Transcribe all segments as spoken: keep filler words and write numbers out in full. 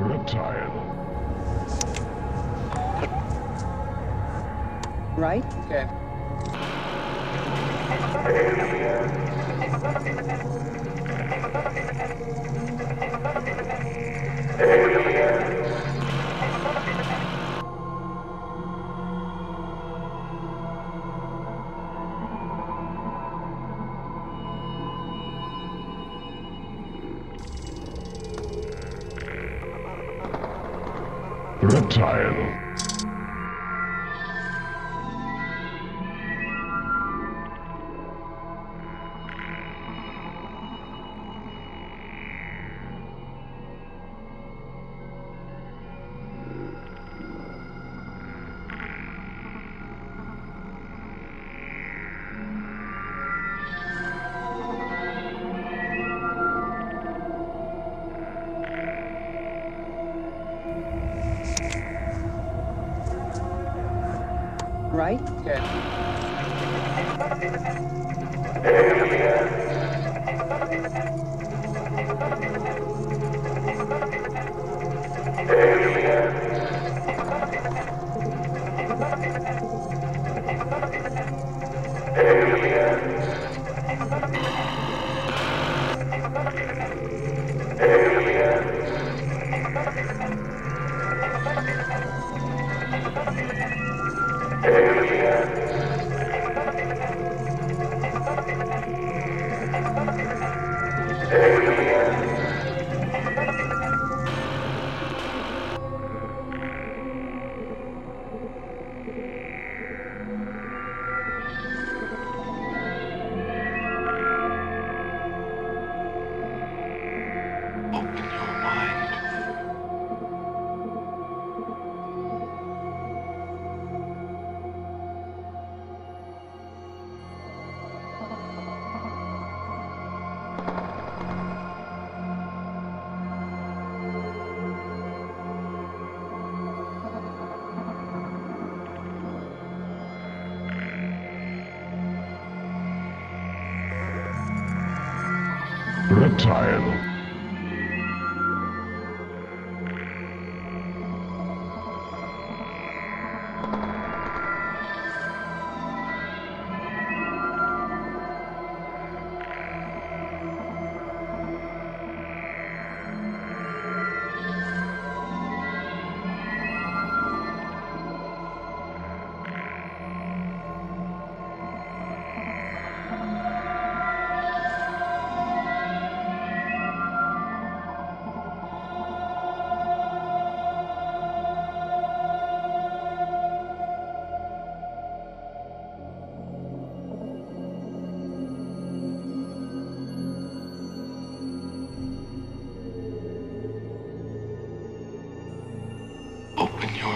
Reptile. Right? Okay. Reptile. Right? Okay. Reptile.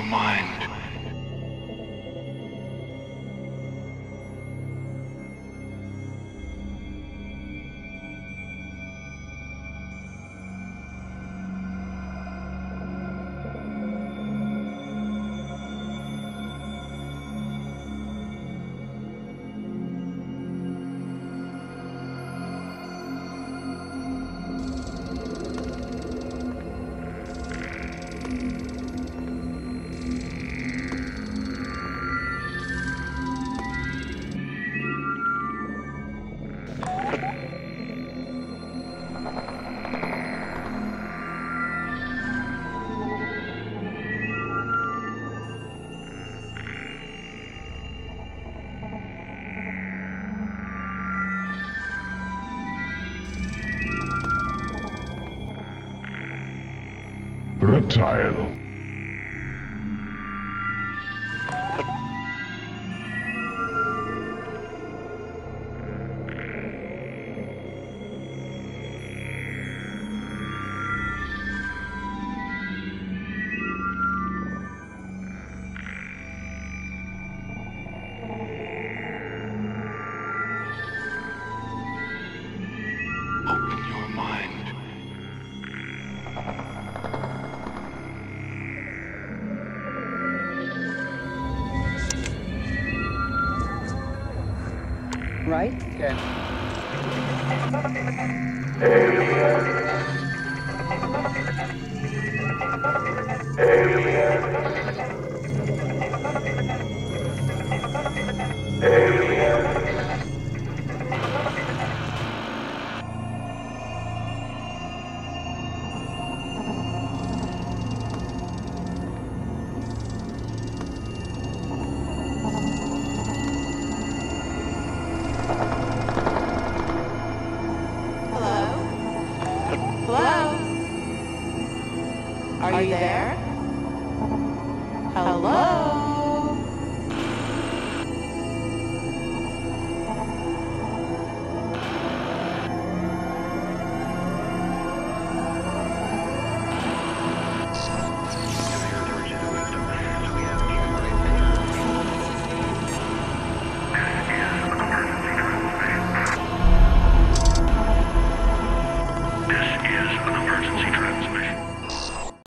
Mind. Reptile. Right? Okay. Hello? Hello? Are you there?